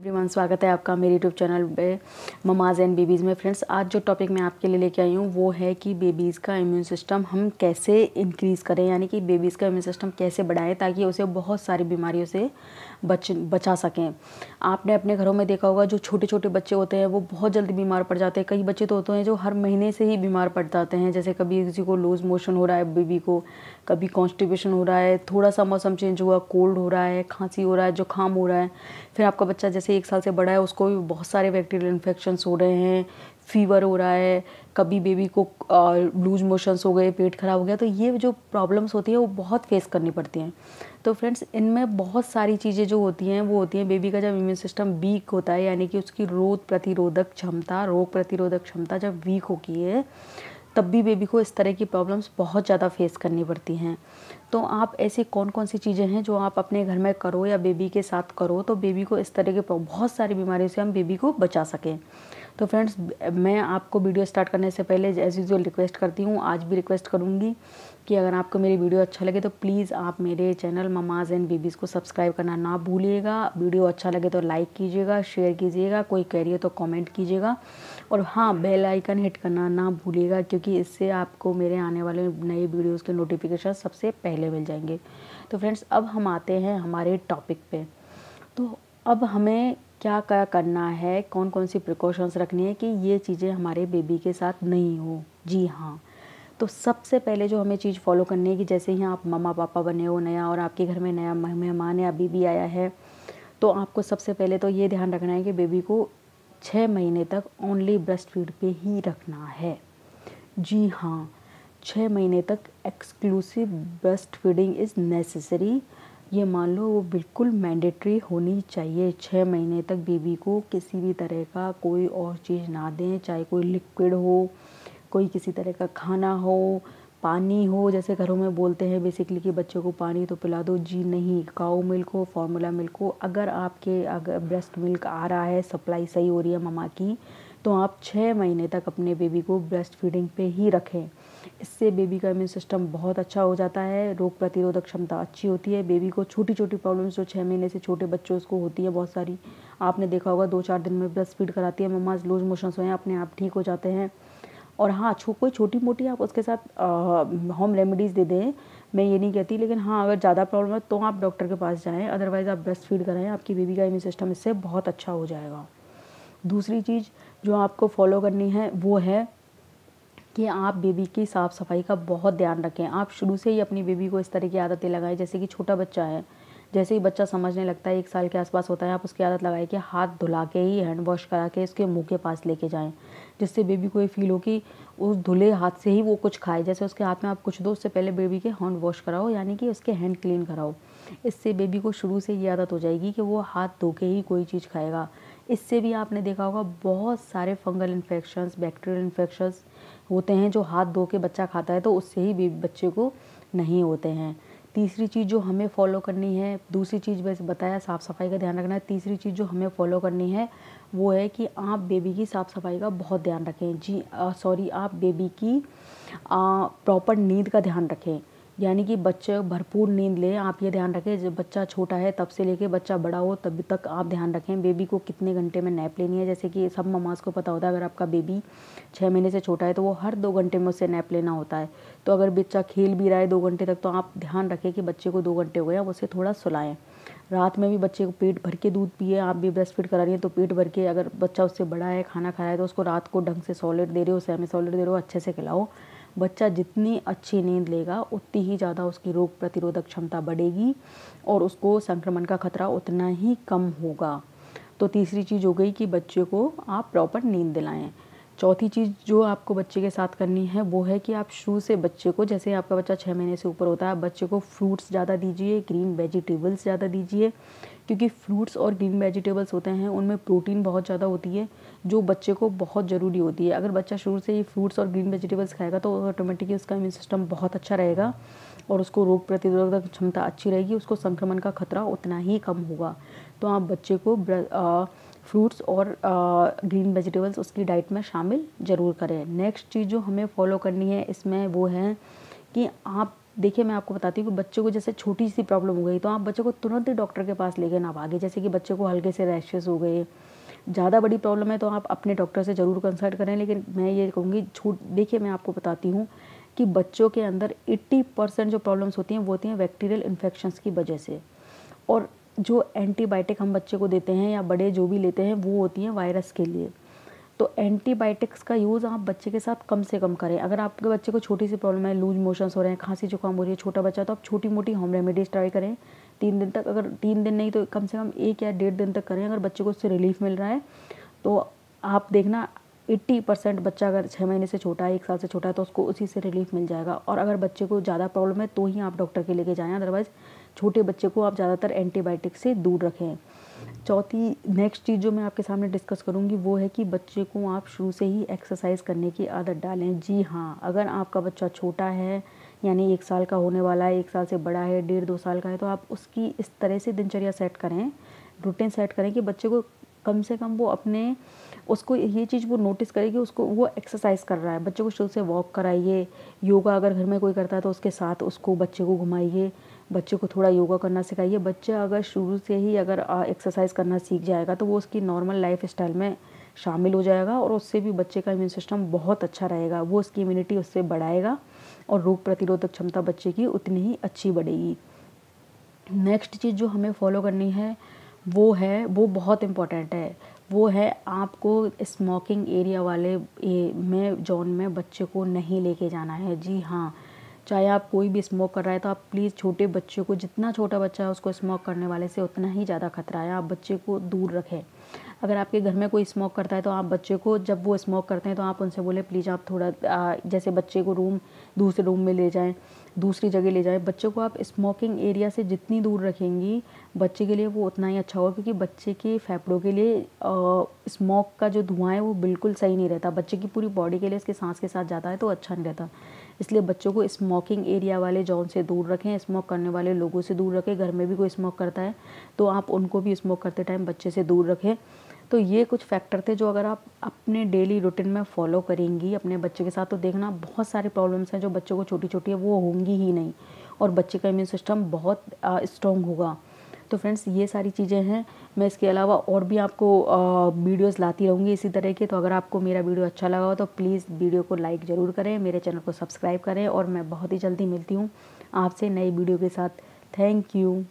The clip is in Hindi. एवरीवन स्वागत है आपका मेरे यूट्यूब चैनल पे ममाज एंड बेबीज़ में। फ्रेंड्स, आज जो टॉपिक मैं आपके लिए लेके आई हूँ वो है कि बेबीज़ का इम्यून सिस्टम हम कैसे इंक्रीज़ करें, यानी कि बेबीज़ का इम्यून सिस्टम कैसे बढ़ाएं ताकि उसे बहुत सारी बीमारियों से बचा सकें। आपने अपने घरों में देखा होगा जो छोटे छोटे बच्चे होते हैं वो बहुत जल्दी बीमार पड़ जाते हैं। कई बच्चे तो होते हैं जो हर महीने से ही बीमार पड़ जाते हैं, जैसे कभी किसी को लूज मोशन हो रहा है बेबी को, कभी कॉन्स्टिपेशन हो रहा है, थोड़ा सा मौसम चेंज हुआ कोल्ड हो रहा है, खांसी हो रहा है, जुकाम हो रहा है। फिर आपका बच्चा जैसे 1 साल से बड़ा है उसको भी बहुत सारे बैक्टीरियल इन्फेक्शंस हो रहे हैं, फीवर हो रहा है, कभी बेबी को लूज मोशंस हो गए, पेट ख़राब हो गया। तो ये जो प्रॉब्लम्स होती है वो बहुत फेस करनी पड़ती हैं। तो फ्रेंड्स, इनमें बहुत सारी चीज़ें जो होती हैं वो होती हैं बेबी का जब इम्यून सिस्टम वीक होता है, यानी कि उसकी रोग प्रतिरोधक क्षमता जब वीक होती है तब भी बेबी को इस तरह की प्रॉब्लम्स बहुत ज़्यादा फेस करनी पड़ती हैं। तो आप ऐसी कौन कौन सी चीज़ें हैं जो आप अपने घर में करो या बेबी के साथ करो तो बेबी को इस तरह के बहुत सारी बीमारियों से हम बेबी को बचा सकें। तो फ्रेंड्स, मैं आपको वीडियो स्टार्ट करने से पहले एज यूजुअल रिक्वेस्ट करती हूँ, आज भी रिक्वेस्ट करूँगी कि अगर आपको मेरी वीडियो अच्छा लगे तो प्लीज़ आप मेरे चैनल ममाज एंड बेबीज़ को सब्सक्राइब करना ना भूलिएगा। वीडियो अच्छा लगे तो लाइक कीजिएगा, शेयर कीजिएगा, कोई क्वेरी हो तो कमेंट कीजिएगा, और हाँ, बेल आइकन हिट करना ना भूलिएगा क्योंकि इससे आपको मेरे आने वाले नए वीडियोस के नोटिफिकेशन सबसे पहले मिल जाएंगे। तो फ्रेंड्स, अब हम आते हैं हमारे टॉपिक पे। तो अब हमें क्या करना है, कौन कौन सी प्रिकॉशंस रखनी है कि ये चीज़ें हमारे बेबी के साथ नहीं हो। जी हाँ, तो सबसे पहले जो हमें चीज़ फॉलो करनी है कि जैसे ही आप मम्मा पापा बने हो नया और आपके घर में नया मेहमान या बेबी आया है तो आपको सबसे पहले तो ये ध्यान रखना है कि बेबी को 6 महीने तक ओनली ब्रेस्ट फीड पे ही रखना है। जी हाँ, 6 महीने तक exclusive breast feeding is necessary. ये मान लो वो बिल्कुल मैंडेटरी होनी चाहिए। 6 महीने तक बेबी को किसी भी तरह का कोई और चीज़ ना दें, चाहे कोई लिक्विड हो, कोई किसी तरह का खाना हो, पानी हो। जैसे घरों में बोलते हैं बेसिकली कि बच्चों को पानी तो पिला दो, जी नहीं। काऊ मिल्क हो, फार्मूला मिल्क हो, अगर ब्रेस्ट मिल्क आ रहा है, सप्लाई सही हो रही है ममा की, तो आप 6 महीने तक अपने बेबी को ब्रेस्ट फीडिंग पे ही रखें। इससे बेबी का इम्यून सिस्टम बहुत अच्छा हो जाता है, रोग प्रतिरोधक क्षमता अच्छी होती है। बेबी को छोटी छोटी प्रॉब्लम्स जो 6 महीने से छोटे बच्चों को होती है बहुत सारी, आपने देखा होगा 2-4 दिन में ब्रेस्ट फीड कराती है मम्मा, लूज मोशंस होए अपने आप ठीक हो जाते हैं। और हाँ, कोई छोटी मोटी आप उसके साथ होम रेमेडीज़ दे दें, मैं ये नहीं कहती, लेकिन हाँ अगर ज़्यादा प्रॉब्लम है तो आप डॉक्टर के पास जाएँ, अदरवाइज़ आप ब्रेस्ट फीड कराएँ, आपकी बेबी का इम्यून सिस्टम इससे बहुत अच्छा हो जाएगा। दूसरी चीज़ जो आपको फॉलो करनी है वो है कि आप बेबी की साफ़ सफाई का बहुत ध्यान रखें। आप शुरू से ही अपनी बेबी को इस तरह की आदतें लगाएं, जैसे कि छोटा बच्चा है, जैसे ही बच्चा समझने लगता है 1 साल के आसपास होता है, आप उसकी आदत लगाएं कि हाथ धुला के ही, हैंड वॉश करा के उसके मुंह के पास लेके जाएं, जिससे बेबी को ये फील हो कि उस धुले हाथ से ही वो कुछ खाए। जैसे उसके हाथ में आप कुछ दो, उससे पहले बेबी के हैंड वॉश कराओ, यानी कि उसके हैंड क्लीन कराओ। इससे बेबी को शुरू से ये आदत हो जाएगी कि वो हाथ धो के ही कोई चीज़ खाएगा। इससे भी आपने देखा होगा बहुत सारे फंगल इन्फेक्शंस, बैक्टीरियल इन्फेक्शंस होते हैं जो हाथ धो के बच्चा खाता है, तो उससे ही बच्चे को नहीं होते हैं। तीसरी चीज़ जो हमें फॉलो करनी है, दूसरी चीज़ वैसे बताया साफ़ सफाई का ध्यान रखना है, तीसरी चीज़ जो हमें फॉलो करनी है वो है कि आप बेबी की साफ़ सफाई का बहुत ध्यान रखें। आप बेबी की प्रॉपर नींद का ध्यान रखें, यानी कि बच्चे भरपूर नींद लें। आप ये ध्यान रखें जब बच्चा छोटा है तब से लेके बच्चा बड़ा हो तब तक आप ध्यान रखें बेबी को कितने घंटे में नैप लेनी है। जैसे कि सब ममाज को पता होता है, अगर आपका बेबी 6 महीने से छोटा है तो वो हर 2 घंटे में उसे नैप लेना होता है। तो अगर बच्चा खेल भी रहा है 2 घंटे तक तो आप ध्यान रखें कि बच्चे को 2 घंटे हो गए, आप उसे थोड़ा सुलाएँ। रात में भी बच्चे को पेट भर के दूध पिए। आप भी ब्रेस्ट फीड करा रही हैं तो पेट भर के, अगर बच्चा उससे बड़ा है, खाना खाया है, तो उसको रात को ढंग से सॉलिड दे रहे हो, सेमी सॉलिड दे रहे हो, अच्छे से खिलाओ। बच्चा जितनी अच्छी नींद लेगा उतनी ही ज़्यादा उसकी रोग प्रतिरोधक क्षमता बढ़ेगी और उसको संक्रमण का खतरा उतना ही कम होगा। तो तीसरी चीज़ हो गई कि बच्चे को आप प्रॉपर नींद दिलाएं। चौथी चीज़ जो आपको बच्चे के साथ करनी है वो है कि आप शुरू से बच्चे को, जैसे आपका बच्चा 6 महीने से ऊपर होता है, बच्चे को फ्रूट्स ज़्यादा दीजिए, ग्रीन वेजिटेबल्स ज़्यादा दीजिए, क्योंकि फ्रूट्स और ग्रीन वेजिटेबल्स होते हैं उनमें प्रोटीन बहुत ज़्यादा होती है जो बच्चे को बहुत ज़रूरी होती है। अगर बच्चा शुरू से ही फ्रूट्स और ग्रीन वेजिटेबल्स खाएगा तो ऑटोमेटिकली उसका इम्यून सिस्टम बहुत अच्छा रहेगा और उसको रोग प्रतिरोधक क्षमता अच्छी रहेगी, उसको संक्रमण का खतरा उतना ही कम होगा। तो आप बच्चे को फ्रूट्स और ग्रीन वेजिटेबल्स उसकी डाइट में शामिल ज़रूर करें। नेक्स्ट चीज़ जो हमें फॉलो करनी है इसमें वो है कि आप देखिए मैं आपको बताती हूँ कि बच्चों को जैसे छोटी सी प्रॉब्लम हो गई तो आप बच्चों को तुरंत ही डॉक्टर के पास ले गए ना भागे। जैसे कि बच्चों को हल्के से रैशेस हो गए, ज़्यादा बड़ी प्रॉब्लम है तो आप अपने डॉक्टर से ज़रूर कंसल्ट करें। लेकिन मैं ये कहूँगी देखिए मैं आपको बताती हूँ कि बच्चों के अंदर 80% जो प्रॉब्लम्स होती हैं वो होती हैं बैक्टीरियल इन्फेक्शंस की वजह से, और जो एंटीबायोटिक हम बच्चे को देते हैं या बड़े जो भी लेते हैं वो होती हैं वायरस के लिए। तो एंटीबायोटिक्स का यूज़ आप बच्चे के साथ कम से कम करें। अगर आपके बच्चे को छोटी सी प्रॉब्लम है, लूज मोशंस हो रहे हैं, खांसी जुकाम हो रही है, छोटा बच्चा, तो आप छोटी मोटी होम रेमेडीज़ ट्राई करें 3 दिन तक। अगर 3 दिन नहीं तो कम से कम 1 या 1.5 दिन तक करें। अगर बच्चे को उससे रिलीफ मिल रहा है तो आप देखना 80% बच्चा अगर 6 महीने से छोटा है, 1 साल से छोटा है तो उसको उसी से रिलीफ मिल जाएगा। और अगर बच्चे को ज़्यादा प्रॉब्लम है तो ही आप डॉक्टर के लेके जाएं, अदरवाइज़ छोटे बच्चे को आप ज़्यादातर एंटीबायोटिक से दूर रखें। चौथी नेक्स्ट चीज़ जो मैं आपके सामने डिस्कस करूंगी वो है कि बच्चे को आप शुरू से ही एक्सरसाइज करने की आदत डालें। जी हाँ, अगर आपका बच्चा छोटा है यानी 1 साल का होने वाला है, 1 साल से बड़ा है, 1.5-2 साल का है, तो आप उसकी इस तरह से दिनचर्या सेट करें, रूटीन सेट करें कि बच्चे को कम से कम वो अपने उसको ये चीज़ वो नोटिस करेगी उसको वो एक्सरसाइज कर रहा है। बच्चे को शुरू से वॉक कराइए, योगा अगर घर में कोई करता है तो उसके साथ उसको बच्चे को घुमाइए, बच्चे को थोड़ा योगा करना सिखाइए। बच्चा अगर शुरू से ही अगर एक्सरसाइज करना सीख जाएगा तो वो उसकी नॉर्मल लाइफ स्टाइल में शामिल हो जाएगा और उससे भी बच्चे का इम्यून सिस्टम बहुत अच्छा रहेगा। वो उसकी इम्यूनिटी उससे बढ़ाएगा और रोग प्रतिरोधक क्षमता बच्चे की उतनी ही अच्छी बढ़ेगी। नेक्स्ट चीज़ जो हमें फॉलो करनी है वो बहुत इम्पॉर्टेंट है, वो है आपको स्मोकिंग एरिया वाले में जोन में बच्चे को नहीं लेके जाना है। जी हाँ, चाहे आप कोई भी स्मोक कर रहा है तो आप प्लीज़ छोटे बच्चे को, जितना छोटा बच्चा है उसको स्मोक करने वाले से उतना ही ज़्यादा खतरा है, आप बच्चे को दूर रखें। अगर आपके घर में कोई स्मोक करता है तो आप बच्चे को जब वो स्मोक करते हैं तो आप उनसे बोले प्लीज़ आप थोड़ा जैसे बच्चे को दूसरे रूम में ले जाएं, दूसरी जगह ले जाएं। बच्चे को आप स्मोकिंग एरिया से जितनी दूर रखेंगी बच्चे के लिए वो उतना ही अच्छा होगा, क्योंकि बच्चे के फेफड़ों के लिए स्मोक का जो धुआं है वो बिल्कुल सही नहीं रहता। बच्चे की पूरी बॉडी के लिए उसके सांस के साथ जाता है तो अच्छा नहीं रहता। इसलिए बच्चों को स्मोकिंग एरिया वाले जोन से दूर रखें, स्मोक करने वाले लोगों से दूर रखें। घर में भी कोई स्मोक करता है तो आप उनको भी स्मोक करते टाइम बच्चे से दूर रखें। तो ये कुछ फैक्टर थे जो अगर आप अपने डेली रूटीन में फॉलो करेंगी अपने बच्चे के साथ तो देखना बहुत सारे प्रॉब्लम्स हैं जो बच्चों को छोटी छोटी है वो होंगी ही नहीं और बच्चे का इम्यून सिस्टम बहुत स्ट्रॉन्ग होगा। तो फ्रेंड्स ये सारी चीज़ें हैं। मैं इसके अलावा और भी आपको वीडियोस लाती रहूँगी इसी तरह के। तो अगर आपको मेरा वीडियो अच्छा लगा हो तो प्लीज़ वीडियो को लाइक ज़रूर करें, मेरे चैनल को सब्सक्राइब करें और मैं बहुत ही जल्दी मिलती हूँ आपसे नई वीडियो के साथ। Thank you.